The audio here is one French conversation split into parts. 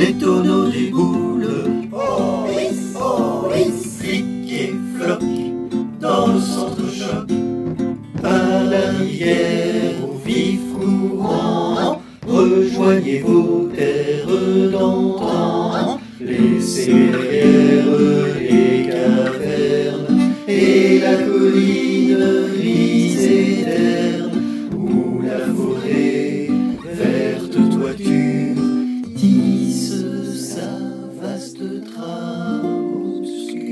les tonneaux déboulent. Oh oui, flic et floc, dans le centre-choc, à l'arrière, au vif courant, rejoignez vos terres d'antan, laissez derrière les cavernes et la colline grise et terne, où la forêt verte toiture tisse sa vaste trame obscure.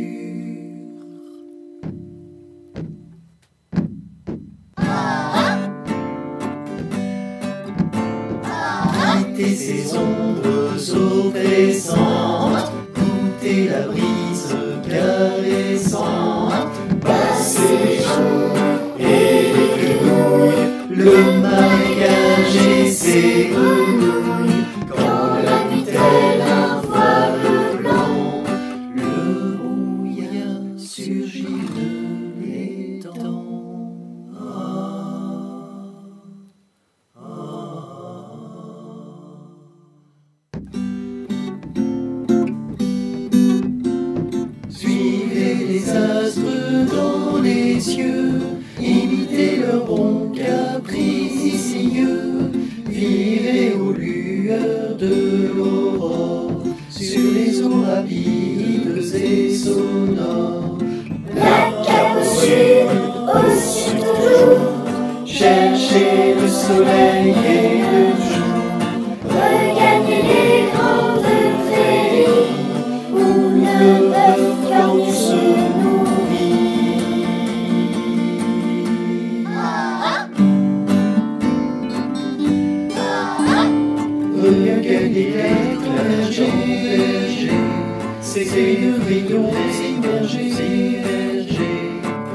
Quittez ces ombres oppressantes, goûtez la brise caressante, passez jour et les grenouilles, le maquillage et ses grenouilles, quand la vitelle avoit le blanc, le brouillard surgit de l'étang. Les astres dans les cieux, imitez leur bon caprice sinueux, virez aux lueurs de l'aurore, sur les eaux rapides et sonores. La cape au sud, au sud toujours, cherchez le soleil et le jour, regagnez les grandes prairies, où le bœuf quand se regagnez l'éclairage verger, ces de rayons immergés et vergers,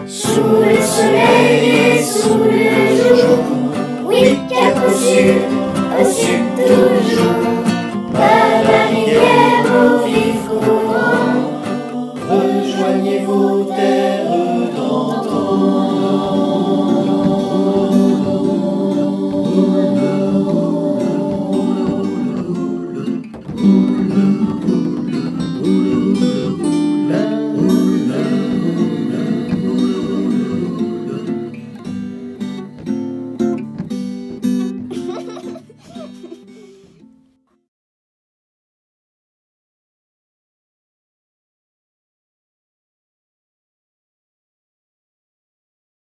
sous le soleil et sous les jours, oui, cap au sud toujours, par la rivière au vif courant, rejoignez vos terres d'antan. Ooh.